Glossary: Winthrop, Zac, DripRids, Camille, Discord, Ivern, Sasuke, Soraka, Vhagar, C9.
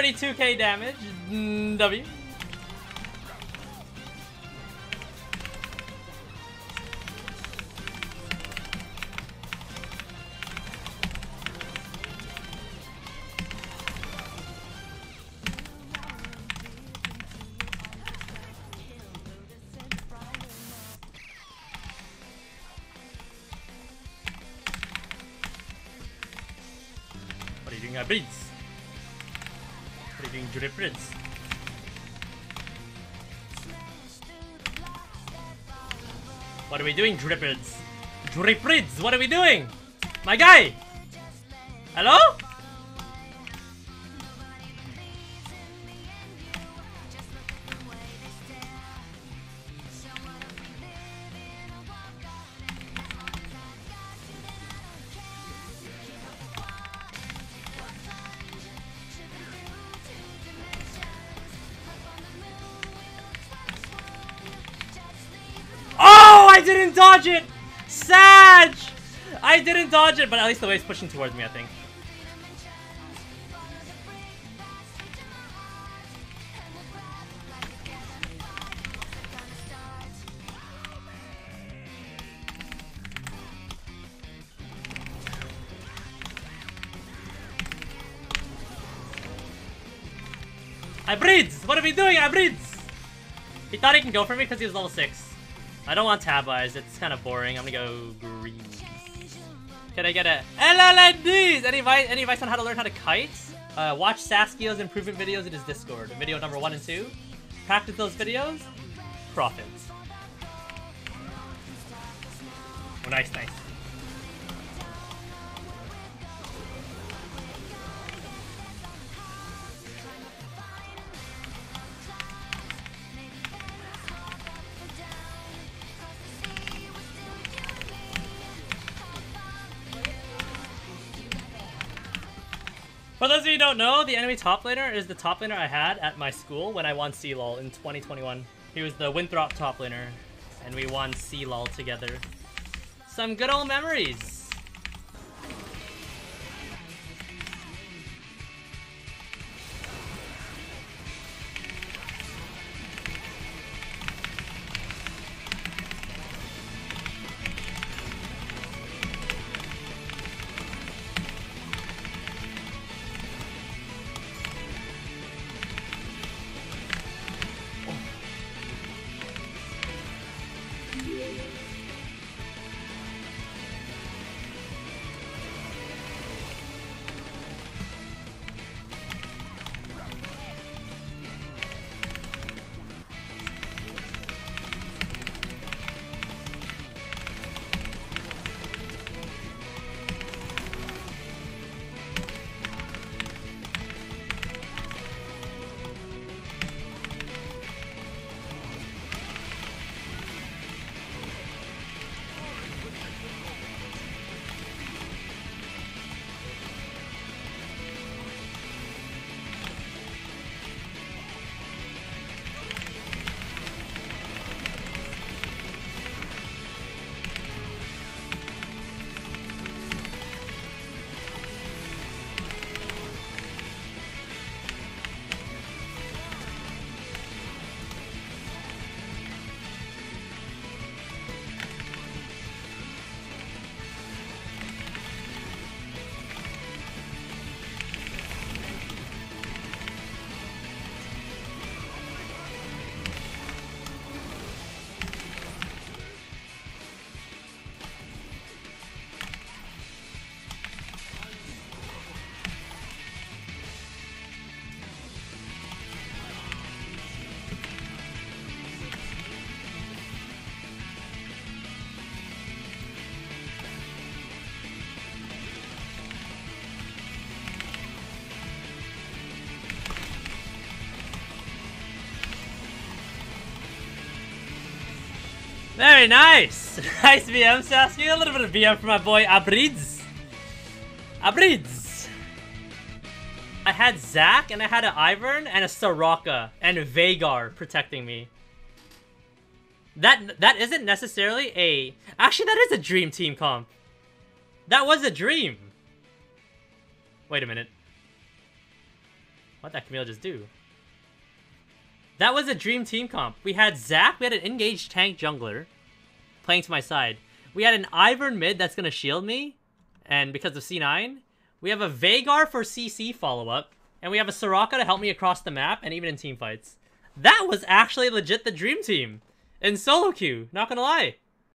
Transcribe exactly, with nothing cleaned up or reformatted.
thirty-two K damage. Mm, W. Brids. Freaking DripRids. What are we doing, DripRids? DripRids, what are we doing? My guy! Hello? I didn't dodge it! Sag! I didn't dodge it, but at least the wave's pushing towards me, I think. I breathe! What are we doing? I breathe! He thought he can go for me because he was level six. I don't want tab eyes, it's kind of boring. I'm gonna go green. Can I get a hello ladies? Any advice, any advice on how to learn how to kite? Uh, watch Sasuke's improvement videos in his Discord. Video number one and two. Practice those videos. Profits. Oh, nice, nice. For those of you who don't know, the enemy top laner is the top laner I had at my school when I won C LOL in twenty twenty-one. He was the Winthrop top laner, and we won C LOL together. Some good old memories. Very nice! Nice V M, Sasuke. A little bit of V M for my boy Abrids. Abrids! I had Zac, and I had an Ivern, and a Soraka, and a Vhagar protecting me. That That isn't necessarily a... Actually, that is a dream team comp. That was a dream. Wait a minute. What'd that Camille just do? That was a dream team comp. We had Zach, we had an engaged tank jungler playing to my side. We had an Ivern mid that's going to shield me, and because of C nine. We have a Vhagar for C C follow-up, and we have a Soraka to help me across the map and even in teamfights. That was actually legit the dream team in solo queue, not gonna lie.